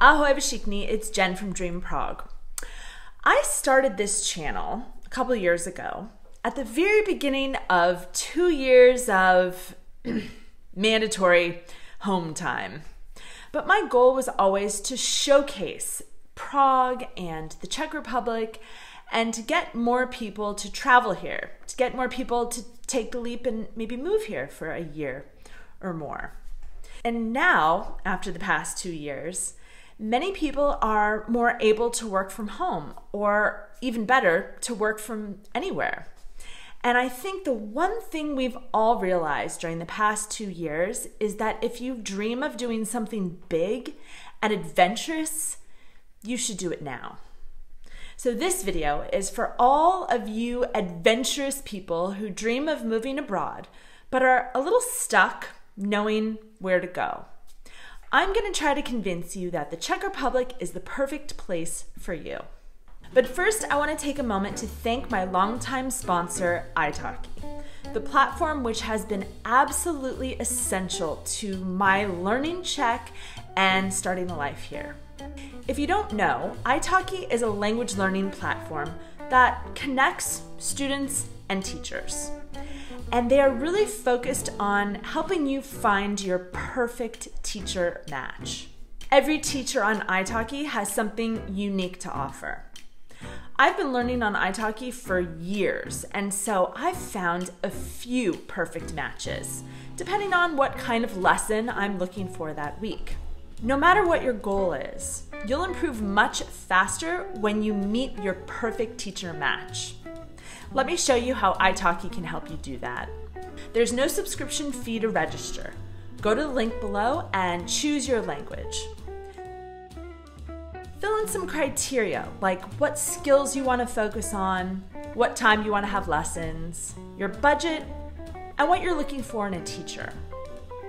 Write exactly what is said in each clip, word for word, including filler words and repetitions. Ahoj všichni, it's Jen from Dream Prague. I started this channel a couple of years ago at the very beginning of two years of mandatory home time. But my goal was always to showcase Prague and the Czech Republic and to get more people to travel here, to get more people to take the leap and maybe move here for a year or more. And now, after the past two years, many people are more able to work from home, or even better, to work from anywhere. And I think the one thing we've all realized during the past two years is that if you dream of doing something big and adventurous, you should do it now. So this video is for all of you adventurous people who dream of moving abroad, but are a little stuck knowing where to go. I'm going to try to convince you that the Czech Republic is the perfect place for you. But first, I want to take a moment to thank my longtime sponsor, Italki, the platform which has been absolutely essential to my learning Czech and starting a life here. If you don't know, Italki is a language learning platform that connects students and teachers. And they are really focused on helping you find your perfect teacher match. Every teacher on Italki has something unique to offer. I've been learning on Italki for years, and so I've found a few perfect matches, depending on what kind of lesson I'm looking for that week. No matter what your goal is, you'll improve much faster when you meet your perfect teacher match. Let me show you how Italki can help you do that. There's no subscription fee to register. Go to the link below and choose your language. Fill in some criteria, like what skills you want to focus on, what time you want to have lessons, your budget, and what you're looking for in a teacher.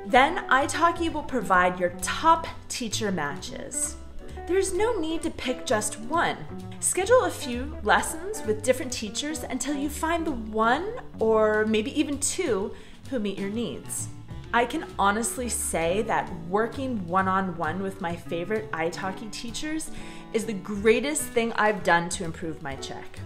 Then Italki will provide your top teacher matches. There's no need to pick just one. Schedule a few lessons with different teachers until you find the one, or maybe even two, who meet your needs. I can honestly say that working one-on-one with my favorite Italki teachers is the greatest thing I've done to improve my Czech.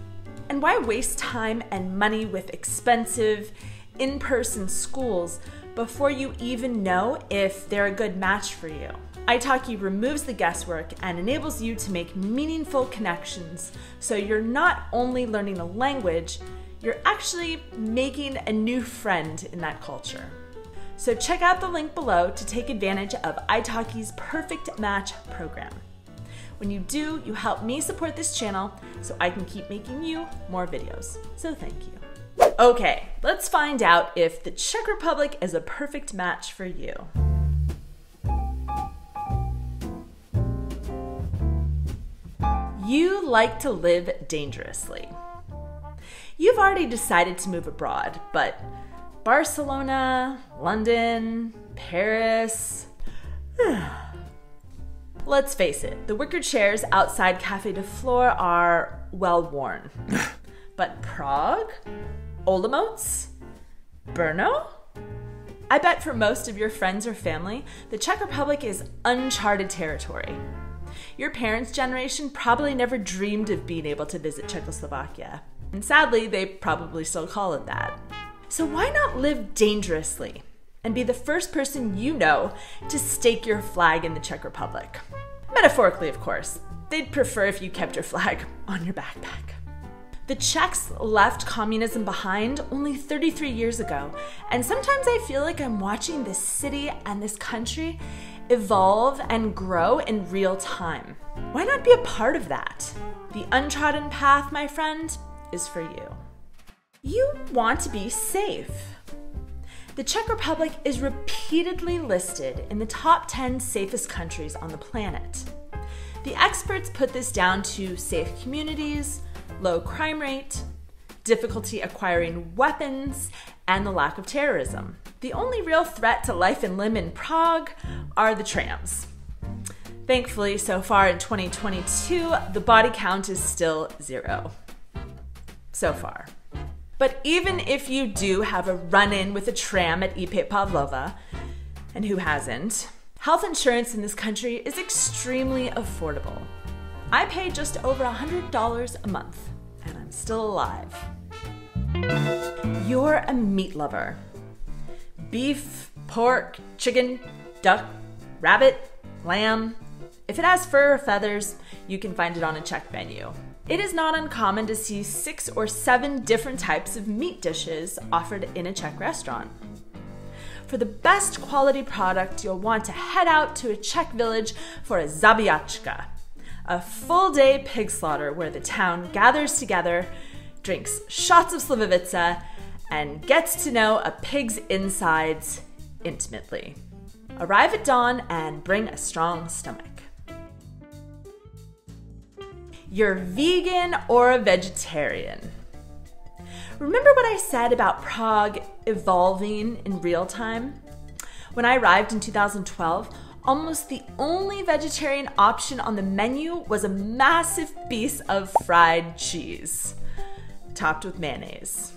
And why waste time and money with expensive, in-person schools before you even know if they're a good match for you? Italki removes the guesswork and enables you to make meaningful connections, so you're not only learning a language, you're actually making a new friend in that culture. So check out the link below to take advantage of Italki's Perfect Match program. When you do, you help me support this channel so I can keep making you more videos. So thank you. Okay, let's find out if the Czech Republic is a perfect match for you. You like to live dangerously. You've already decided to move abroad, but Barcelona, London, Paris. Let's face it, the wicker chairs outside Café de Flore are well worn. But Prague? Olomouc? Brno? I bet for most of your friends or family, the Czech Republic is uncharted territory. Your parents' generation probably never dreamed of being able to visit Czechoslovakia. And sadly, they probably still call it that. So why not live dangerously and be the first person you know to stake your flag in the Czech Republic? Metaphorically, of course. They'd prefer if you kept your flag on your backpack. The Czechs left communism behind only thirty-three years ago, and sometimes I feel like I'm watching this city and this country evolve and grow in real time. Why not be a part of that? The untrodden path, my friend, is for you. You want to be safe. The Czech Republic is repeatedly listed in the top ten safest countries on the planet. The experts put this down to safe communities, low crime rate, difficulty acquiring weapons, and the lack of terrorism. The only real threat to life and limb in Prague are the trams. Thankfully, so far in twenty twenty-two, the body count is still zero. So far. But even if you do have a run-in with a tram at I P Pavlova, and who hasn't, Health insurance in this country is extremely affordable. I pay just over one hundred dollars a month, and I'm still alive. You're a meat lover. Beef, pork, chicken, duck, rabbit, lamb. If it has fur or feathers, you can find it on a Czech menu. It is not uncommon to see six or seven different types of meat dishes offered in a Czech restaurant. For the best quality product, you'll want to head out to a Czech village for a zabijáčka, a full-day pig slaughter where the town gathers together, drinks shots of Slivovice, and gets to know a pig's insides intimately. Arrive at dawn and bring a strong stomach. You're vegan or a vegetarian. Remember what I said about Prague evolving in real time? When I arrived in two thousand twelve, almost the only vegetarian option on the menu was a massive piece of fried cheese, topped with mayonnaise.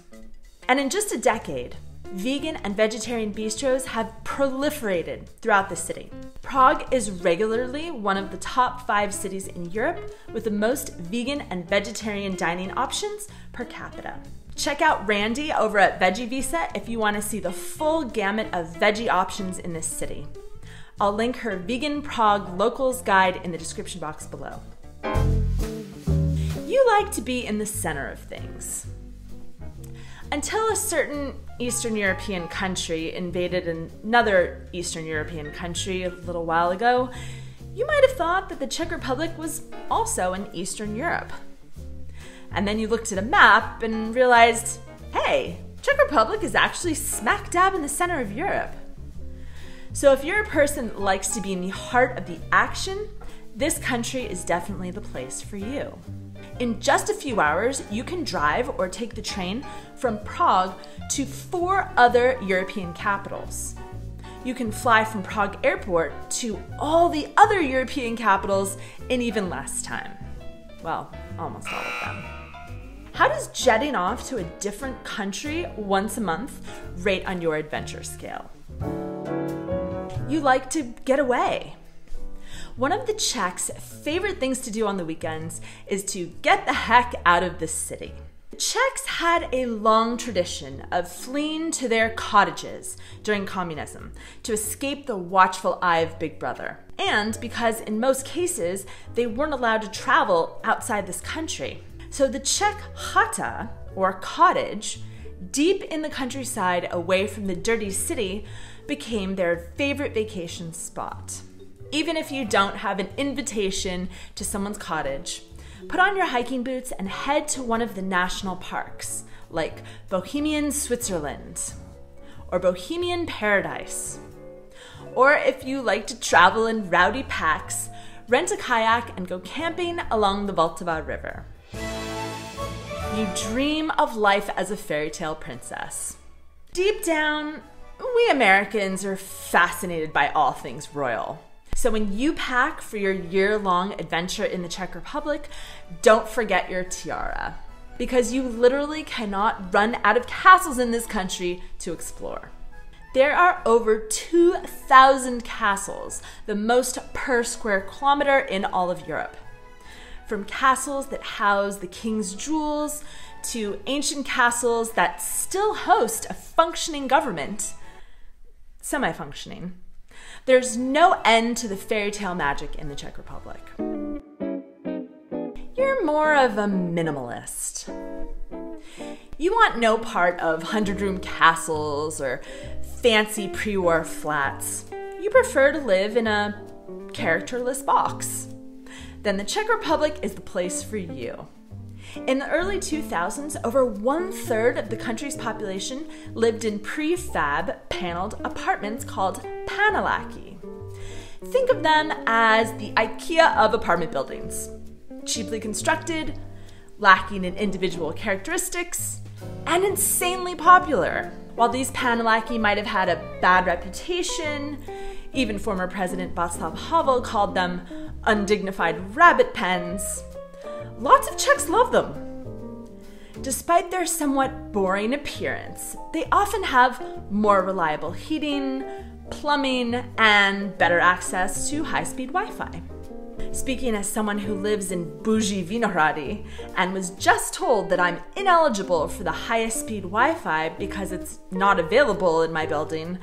And in just a decade, vegan and vegetarian bistros have proliferated throughout the city. Prague is regularly one of the top five cities in Europe with the most vegan and vegetarian dining options per capita. Check out Randy over at Veggie Visa if you want to see the full gamut of veggie options in this city. I'll link her Vegan Prague Locals Guide in the description box below. You like to be in the center of things. Until a certain Eastern European country invaded another Eastern European country a little while ago, you might have thought that the Czech Republic was also in Eastern Europe. And then you looked at a map and realized, hey, Czech Republic is actually smack dab in the center of Europe. So if you're a person that likes to be in the heart of the action, this country is definitely the place for you. In just a few hours, you can drive or take the train from Prague to four other European capitals. You can fly from Prague Airport to all the other European capitals in even less time. Well, almost all of them. How does jetting off to a different country once a month rate on your adventure scale? You like to get away. One of the Czechs' favorite things to do on the weekends is to get the heck out of the city. The Czechs had a long tradition of fleeing to their cottages during communism to escape the watchful eye of Big Brother, and because in most cases they weren't allowed to travel outside this country. So the Czech chata, or cottage, deep in the countryside away from the dirty city, became their favorite vacation spot. Even if you don't have an invitation to someone's cottage, put on your hiking boots and head to one of the national parks, like Bohemian Switzerland, or Bohemian Paradise. Or if you like to travel in rowdy packs, rent a kayak and go camping along the Vltava River. You dream of life as a fairy tale princess. Deep down, we Americans are fascinated by all things royal. So when you pack for your year-long adventure in the Czech Republic, don't forget your tiara, because you literally cannot run out of castles in this country to explore. There are over two thousand castles, the most per square kilometer in all of Europe. From castles that house the king's jewels to ancient castles that still host a functioning government, semi-functioning. There's no end to the fairy tale magic in the Czech Republic. You're more of a minimalist. You want no part of hundred-room castles or fancy pre-war flats. You prefer to live in a characterless box. Then the Czech Republic is the place for you. In the early two thousands, over one-third of the country's population lived in prefab paneled apartments called panelaki. Think of them as the IKEA of apartment buildings. Cheaply constructed, lacking in individual characteristics, and insanely popular. While these panelaki might have had a bad reputation, even former President Václav Havel called them undignified rabbit pens, lots of Czechs love them. Despite their somewhat boring appearance, they often have more reliable heating, plumbing, and better access to high-speed Wi-Fi. Speaking as someone who lives in Bují Vinohrady and was just told that I'm ineligible for the highest speed Wi-Fi because it's not available in my building,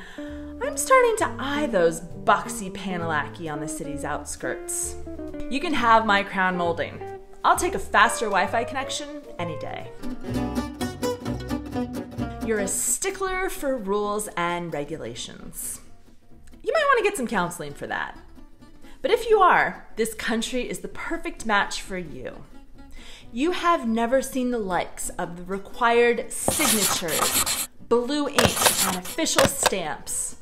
I'm starting to eye those boxy panelaki on the city's outskirts. You can have my crown molding. I'll take a faster Wi-Fi connection any day. You're a stickler for rules and regulations. You might want to get some counseling for that. But if you are, this country is the perfect match for you. You have never seen the likes of the required signatures, blue ink, and official stamps.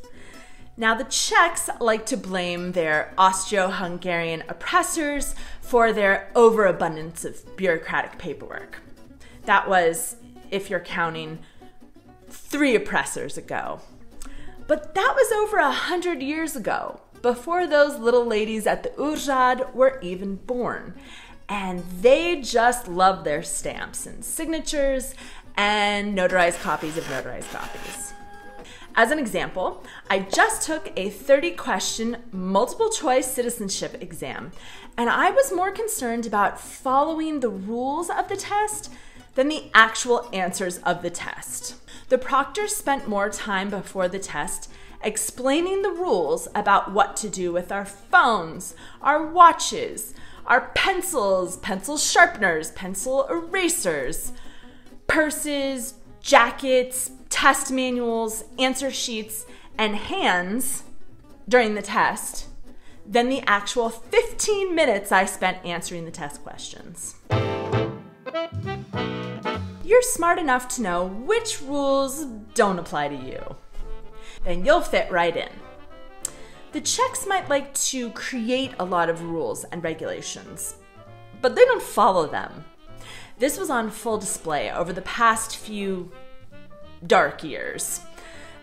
Now the Czechs like to blame their Austro-Hungarian oppressors for their overabundance of bureaucratic paperwork. That was, if you're counting, three oppressors ago. But that was over a hundred years ago, before those little ladies at the Urzad were even born. And they just love their stamps and signatures and notarized copies of notarized copies. As an example, I just took a thirty question multiple choice citizenship exam, and I was more concerned about following the rules of the test than the actual answers of the test. The proctor spent more time before the test explaining the rules about what to do with our phones, our watches, our pencils, pencil sharpeners, pencil erasers, purses, jackets, test manuals, answer sheets, and hands during the test than the actual fifteen minutes I spent answering the test questions. You're smart enough to know which rules don't apply to you. Then you'll fit right in. The Czechs might like to create a lot of rules and regulations, but they don't follow them. This was on full display over the past few dark years.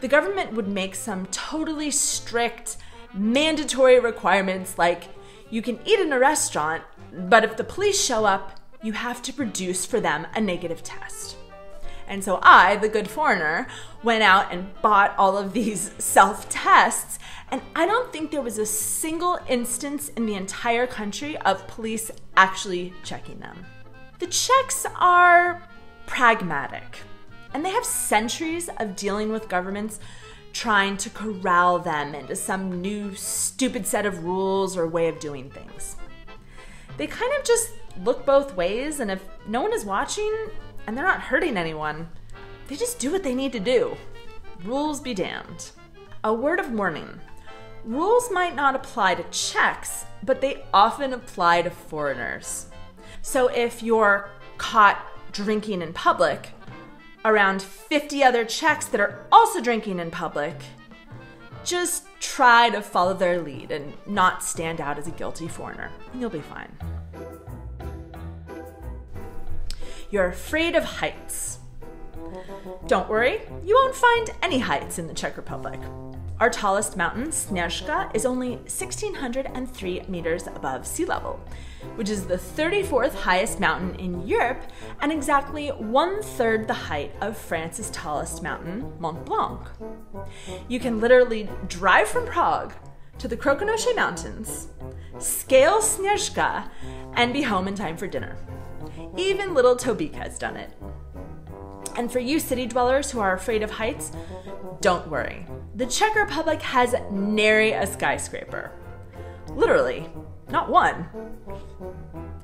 The government would make some totally strict, mandatory requirements like, you can eat in a restaurant, but if the police show up, you have to produce for them a negative test. And so I, the good foreigner, went out and bought all of these self-tests, and I don't think there was a single instance in the entire country of police actually checking them. The Czechs are pragmatic, and they have centuries of dealing with governments trying to corral them into some new stupid set of rules or way of doing things. They kind of just look both ways, and if no one is watching, and they're not hurting anyone, they just do what they need to do. Rules be damned. A word of warning. Rules might not apply to Czechs, but they often apply to foreigners. So if you're caught drinking in public, around fifty other Czechs that are also drinking in public, just try to follow their lead and not stand out as a guilty foreigner. You'll be fine. You're afraid of heights. Don't worry, you won't find any heights in the Czech Republic. Our tallest mountain, Sněžka, is only one thousand six hundred three meters above sea level, which is the thirty-fourth highest mountain in Europe and exactly one-third the height of France's tallest mountain, Mont Blanc. You can literally drive from Prague to the Krkonoše Mountains, scale Sněžka, and be home in time for dinner. Even little Tobik has done it. And for you city dwellers who are afraid of heights, don't worry. The Czech Republic has nary a skyscraper. Literally, not one.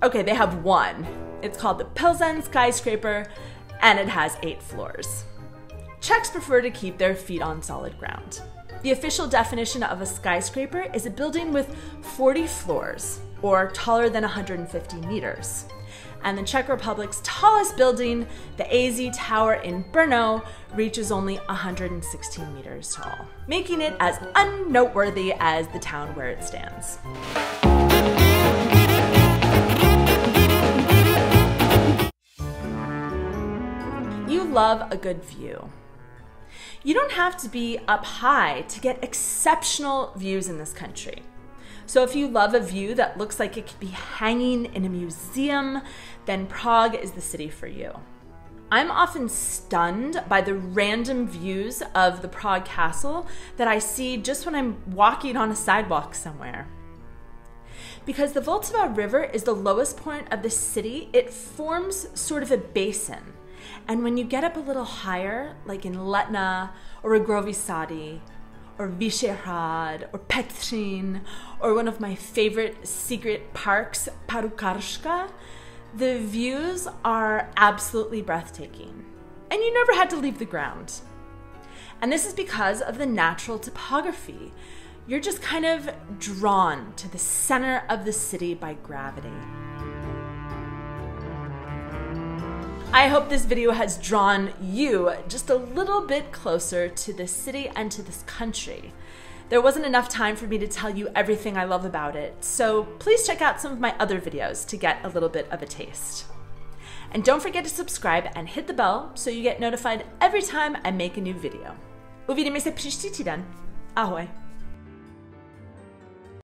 Okay, they have one. It's called the Pilsen skyscraper, and it has eight floors. Czechs prefer to keep their feet on solid ground. The official definition of a skyscraper is a building with forty floors, or taller than one hundred fifty meters. And the Czech Republic's tallest building, the A Z Tower in Brno, reaches only one hundred sixteen meters tall, making it as unnoteworthy as the town where it stands. You love a good view. You don't have to be up high to get exceptional views in this country. So if you love a view that looks like it could be hanging in a museum, then Prague is the city for you. I'm often stunned by the random views of the Prague Castle that I see just when I'm walking on a sidewalk somewhere. Because the Vltava River is the lowest point of the city, it forms sort of a basin. And when you get up a little higher, like in Letná or Urzad or Vyšehrad or Petřín or one of my favorite secret parks, Parukarska, the views are absolutely breathtaking. And you never had to leave the ground. And this is because of the natural topography. You're just kind of drawn to the center of the city by gravity. I hope this video has drawn you just a little bit closer to this city and to this country. There wasn't enough time for me to tell you everything I love about it, so please check out some of my other videos to get a little bit of a taste. And don't forget to subscribe and hit the bell so you get notified every time I make a new video. Uvidíme se příští týden. Ahoj!